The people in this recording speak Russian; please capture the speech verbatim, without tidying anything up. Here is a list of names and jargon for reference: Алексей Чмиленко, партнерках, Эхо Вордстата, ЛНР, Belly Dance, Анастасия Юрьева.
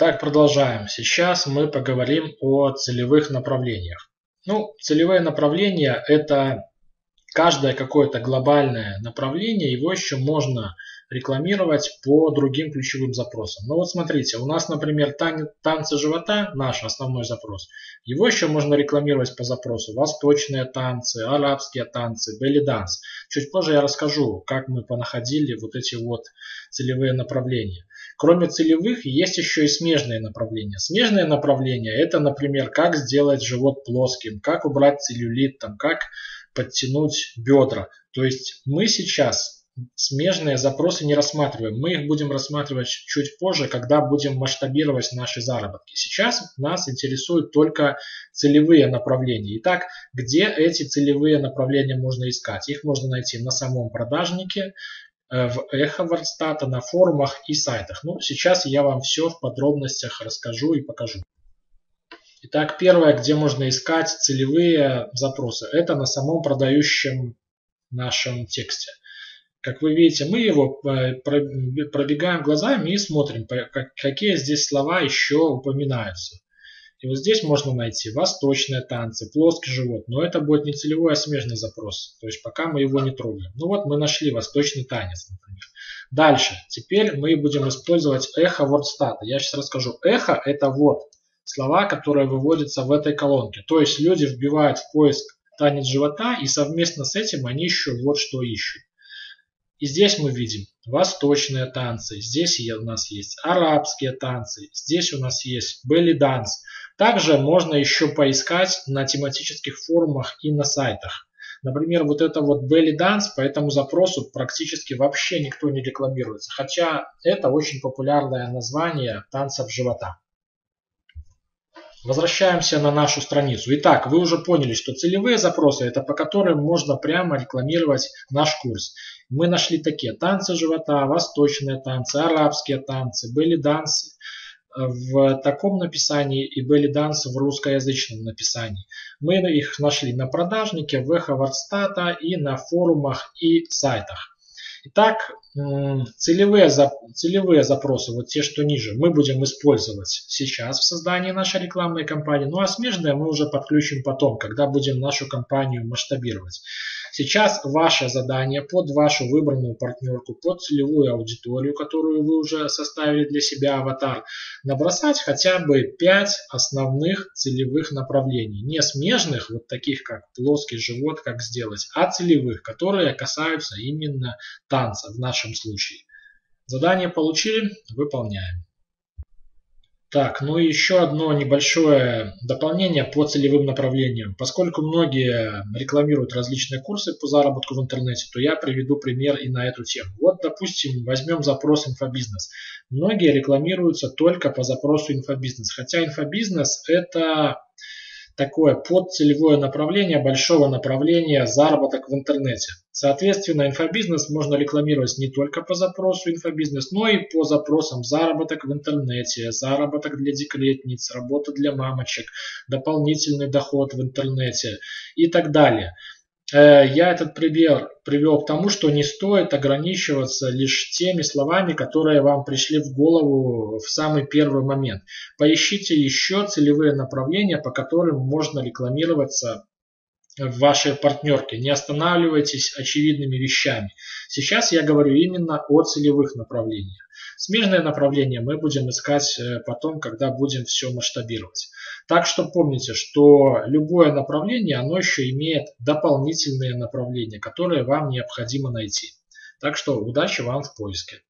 Итак, продолжаем. Сейчас мы поговорим о целевых направлениях. Ну, целевые направления — это каждое какое-то глобальное направление, его еще можно рекламировать по другим ключевым запросам. Ну вот смотрите, у нас, например, танцы живота, наш основной запрос, его еще можно рекламировать по запросу восточные танцы, арабские танцы, belly dance. Чуть позже я расскажу, как мы понаходили вот эти вот целевые направления. Кроме целевых, есть еще и смежные направления. Смежные направления — это, например, как сделать живот плоским, как убрать целлюлит, там, как подтянуть бедра. То есть мы сейчас смежные запросы не рассматриваем. Мы их будем рассматривать чуть позже, когда будем масштабировать наши заработки. Сейчас нас интересуют только целевые направления. Итак, где эти целевые направления можно искать? Их можно найти на самом продажнике, в Эхо Вордстата, на форумах и сайтах. Ну, сейчас я вам все в подробностях расскажу и покажу. Итак, первое, где можно искать целевые запросы, это на самом продающем нашем тексте. Как вы видите, мы его пробегаем глазами и смотрим, какие здесь слова еще упоминаются. И вот здесь можно найти восточные танцы, плоский живот. Но это будет не целевой, а смежный запрос. То есть пока мы его не трогаем. Ну вот мы нашли восточный танец, например. Дальше. Теперь мы будем использовать эхо Вордстата. Я сейчас расскажу. Эхо — это вот слова, которые выводятся в этой колонке. То есть люди вбивают в поиск танец живота, и совместно с этим они еще вот что ищут. И здесь мы видим восточные танцы. Здесь у нас есть арабские танцы. Здесь у нас есть belly dance. Также можно еще поискать на тематических форумах и на сайтах. Например, вот это вот belly dance, по этому запросу практически вообще никто не рекламируется. Хотя это очень популярное название танцев живота. Возвращаемся на нашу страницу. Итак, вы уже поняли, что целевые запросы — это по которым можно прямо рекламировать наш курс. Мы нашли такие: танцы живота, восточные танцы, арабские танцы, belly dance в таком написании и belly dance в русскоязычном написании. Мы их нашли на продажнике, в Эхо Вордстата и на форумах и сайтах. Итак, целевые, целевые запросы, вот те, что ниже, мы будем использовать сейчас в создании нашей рекламной кампании. Ну а смежные мы уже подключим потом, когда будем нашу кампанию масштабировать. Сейчас ваше задание под вашу выбранную партнерку, под целевую аудиторию, которую вы уже составили для себя аватар, набросать хотя бы пять основных целевых направлений. Не смежных, вот таких как плоский живот, как сделать, а целевых, которые касаются именно танца в нашем случае. Задание получили, выполняем. Так, ну и еще одно небольшое дополнение по целевым направлениям. Поскольку многие рекламируют различные курсы по заработку в интернете, то я приведу пример и на эту тему. Вот, допустим, возьмем запрос инфобизнес. Многие рекламируются только по запросу инфобизнес. Хотя инфобизнес — это такое подцелевое направление большого направления заработок в интернете. Соответственно, инфобизнес можно рекламировать не только по запросу инфобизнес, но и по запросам заработок в интернете, заработок для декретниц, работа для мамочек, дополнительный доход в интернете и так далее. Я этот пример привел к тому, что не стоит ограничиваться лишь теми словами, которые вам пришли в голову в самый первый момент. Поищите еще целевые направления, по которым можно рекламироваться в вашей партнерке. Не останавливайтесь очевидными вещами. Сейчас я говорю именно о целевых направлениях. Смежные направления мы будем искать потом, когда будем все масштабировать. Так что помните, что любое направление, оно еще имеет дополнительные направления, которые вам необходимо найти. Так что удачи вам в поиске.